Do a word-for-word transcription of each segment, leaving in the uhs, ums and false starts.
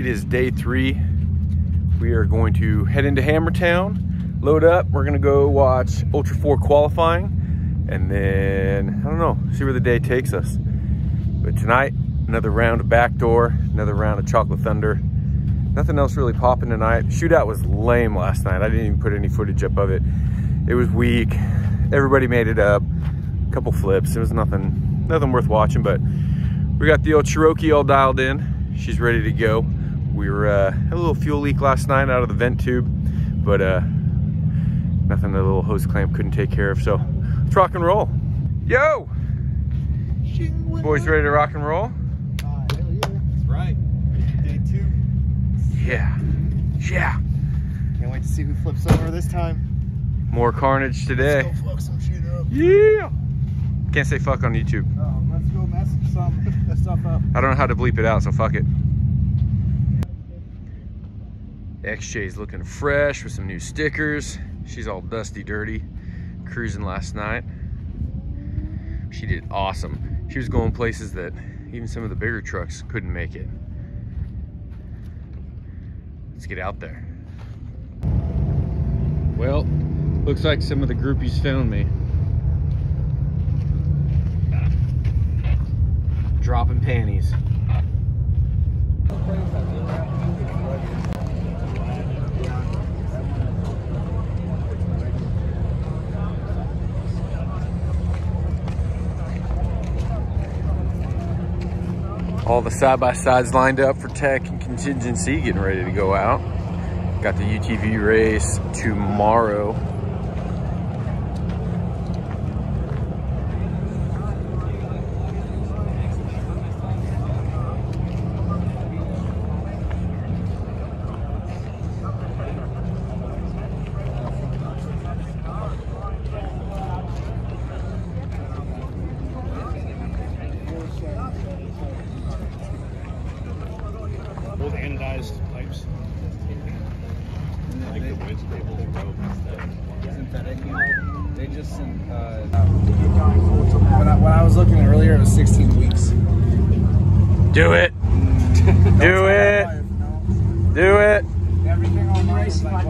It is day three. We are going to head into Hammertown, load up. We're gonna go watch Ultra Four qualifying, and then, I don't know, see where the day takes us. But tonight, another round of backdoor, another round of Chocolate Thunder. Nothing else really popping tonight. Shootout was lame last night. I didn't even put any footage up of it. It was weak. Everybody made it up. A couple flips. It was nothing, nothing worth watching, but we got the old Cherokee all dialed in. She's ready to go. We were, uh, had a little fuel leak last night out of the vent tube, but uh, nothing the little hose clamp couldn't take care of, so let's rock and roll. Yo! Boys ready to rock and roll? Uh, that's right. Day two. Yeah. Yeah. Can't wait to see who flips over this time. More carnage today. Let's go fuck some shit up. Yeah. Can't say fuck on YouTube. Uh, let's go mess some that stuff up. I don't know how to bleep it out, so fuck it. X J's looking fresh with some new stickers. She's all dusty, dirty. Cruising last night. She did awesome. She was going places that even some of the bigger trucks couldn't make it. Let's get out there. Well, looks like some of the groupies found me. Dropping panties. All the side-by-sides lined up for tech and contingency, getting ready to go out. Got the U T V race tomorrow. They just sent, uh, when, I, when I was looking earlier, it was sixteen weeks. Do it. Do it. Do it. Everything on the race like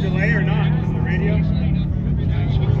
delay or not, is the radio?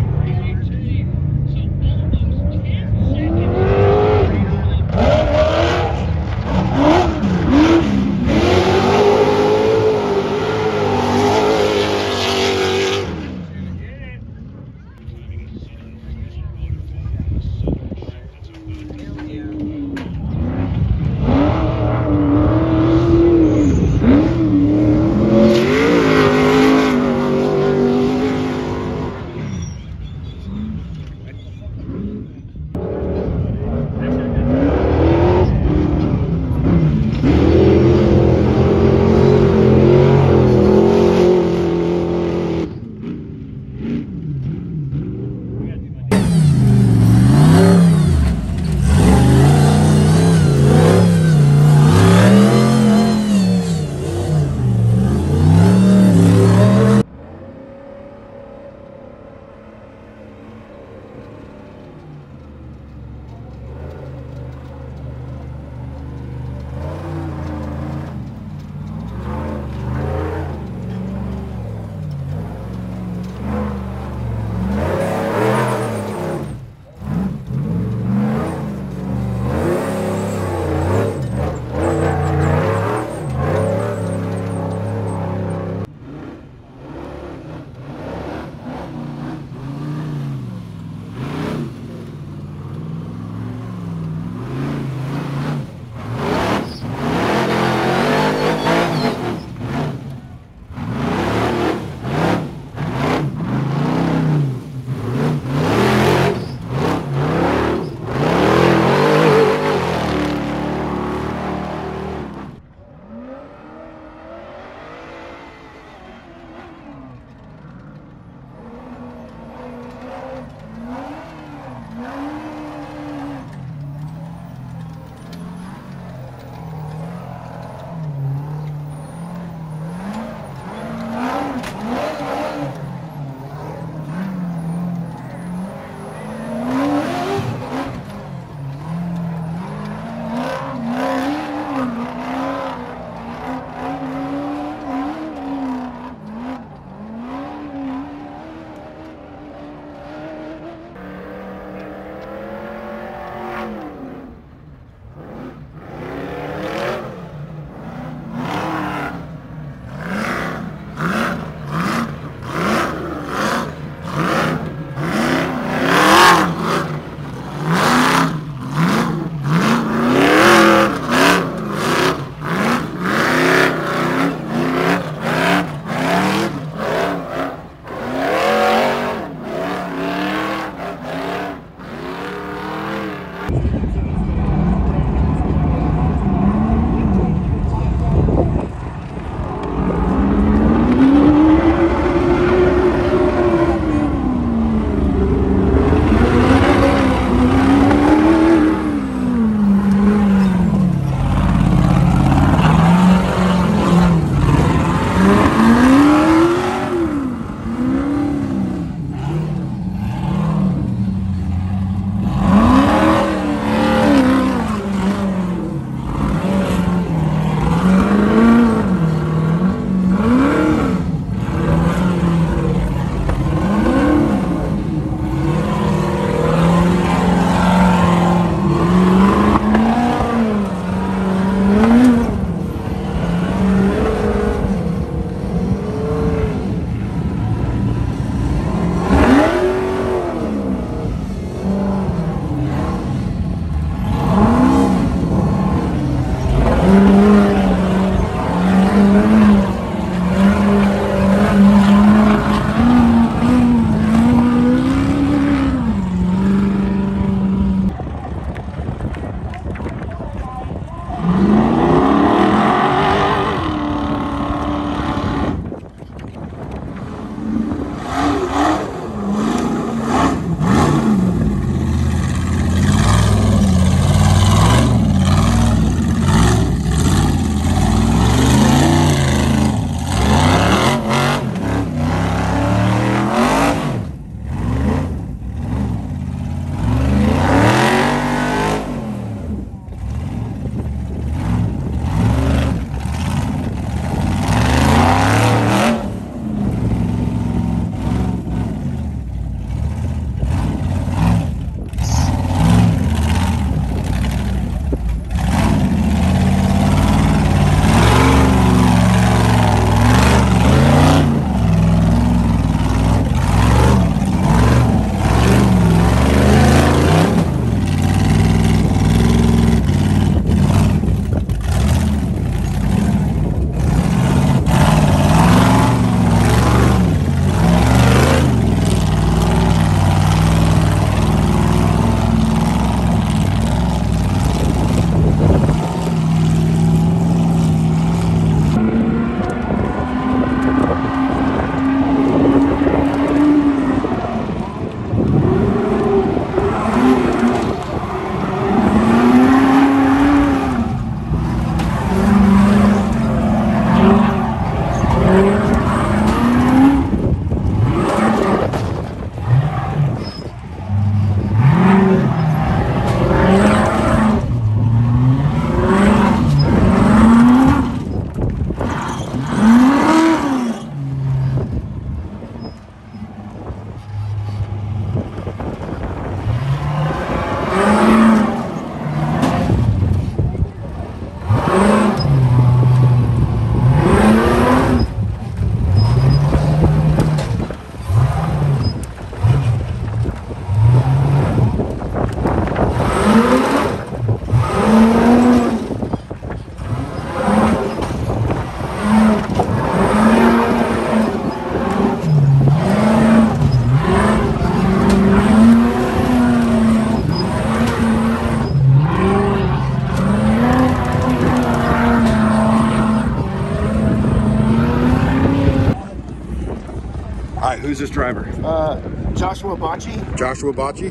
Who's this driver? Uh, Joshua Bocce. Joshua Bocce.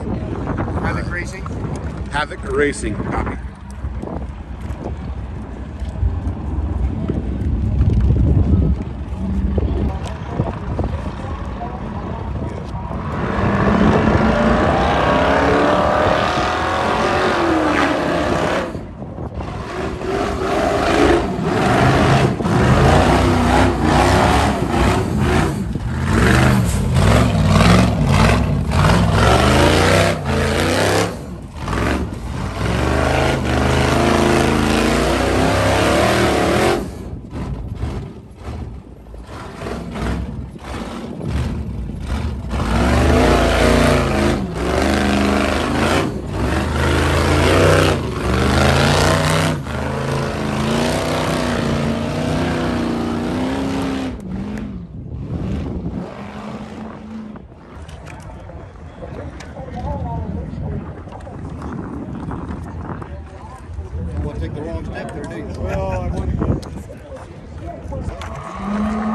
Havoc Racing. Havoc Racing, copy. Take the wrong step there, do you? Well, I wouldn't.